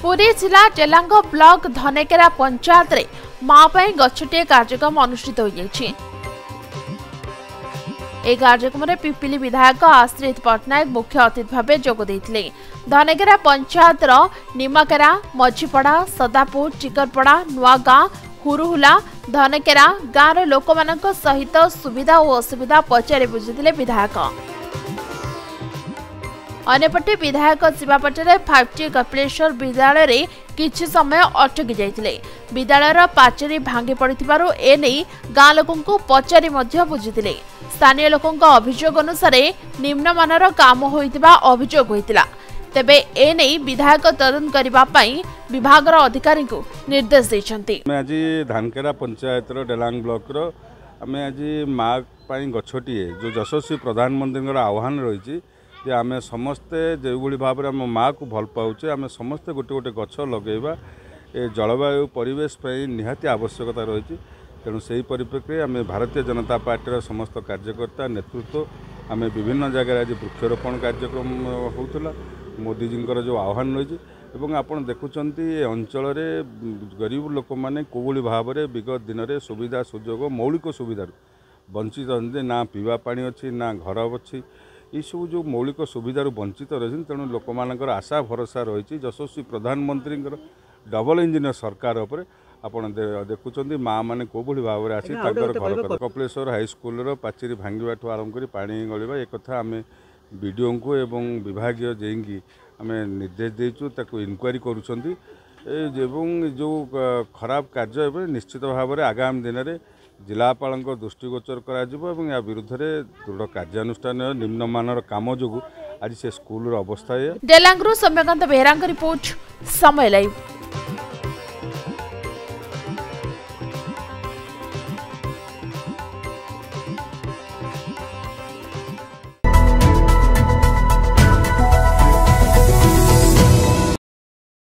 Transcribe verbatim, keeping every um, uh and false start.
पुरी जिला जेलांग ब्लॉक धनेकेरा पंचायत रे मापाई गछटे कार्यक्रम अनुष्ठित हो जाइछि। ए कार्यक्रम रे पिपिली विधायक आश्रित पटनायक मुख्य अतिथि भाव जोग देइथिले। धनेकेरा पंचायत रो निमाकेरा मझीपड़ा सदापुर चिकरपड़ा नुआगां हुरुहुला धनेकेरा गाँव लोक मानक सहित सुविधा और असुविधा पचारि बुझिथिले विधायक। अन्यपटे विधायक जीवापटे फाइव टी कपिलेश्वर विद्यालय रे किछि समय अटकी जाइथिले। विद्यालयर पाचेरी भांगी पड़िथिबारु एने गाँ लोकंकु पचारि मध्य बुझिथिले। स्थानीय लोकंक अभियोग अनुसार निम्नमानर काम होइतिबा अभियोग होइतिला। तेबे एने विधायक तदन करिबा पई विभागर अधिकारीकु निर्देश दैछन्ति। मैं आज धानकेरा पंचायत रो डेलांग ब्लॉक रो हमें आज मां पई गछोटिए जो यशस्वी प्रधानमंत्री रो आह्वान रहिछि जे आमे समस्ते जेभली भाव में आम माँ को भल पाचे आम समस्ते गोटे गोटे गच लगेवा ए जलवायु परिवेश निहाती आवश्यकता रही। तेणु से परिप्रेक्षी आम भारतीय जनता पार्टी समस्त कार्यकर्ता नेतृत्व आम विभिन्न जगह आज वृक्षरोपण कार्यक्रम होता मोदीजी जो आह्वान रही आपड़ देखुं अंचल गरीब लोक मैंने कोभली भाव में विगत दिन में सुविधा सुजोग मौलिक सुविधार वंचित ना पीवा पानी अच्छी ना घर अच्छी यू जो मौलिक सुविधार वंचित रही। तेणु लोक मानकर आशा भरोसा रही यशस्वी प्रधानमंत्री डबल इंजिनियर सरकार उपर आपण देखुं माँ मैंने कोभली भाव में आसी घर कपिलेश्वर हाईस्कल पाचेरी भांगा ठूँ आरंभ कर पानी गलवा एक कथा आम वीडियो को एवं विभागीय जेई आम निर्देश देचु इनक्वारी करूँ जो खराब कार्य निश्चित भाव में आगामी दिन में जिलापाल दृष्टिगोचर करा विरुद्ध दृढ़ कार्यानुष्ठान निम्नमानर काम जो आज से स्कूल अवस्था है। डेलांगरू सौम्यकांत बेहरा रिपोर्ट समय लाइव।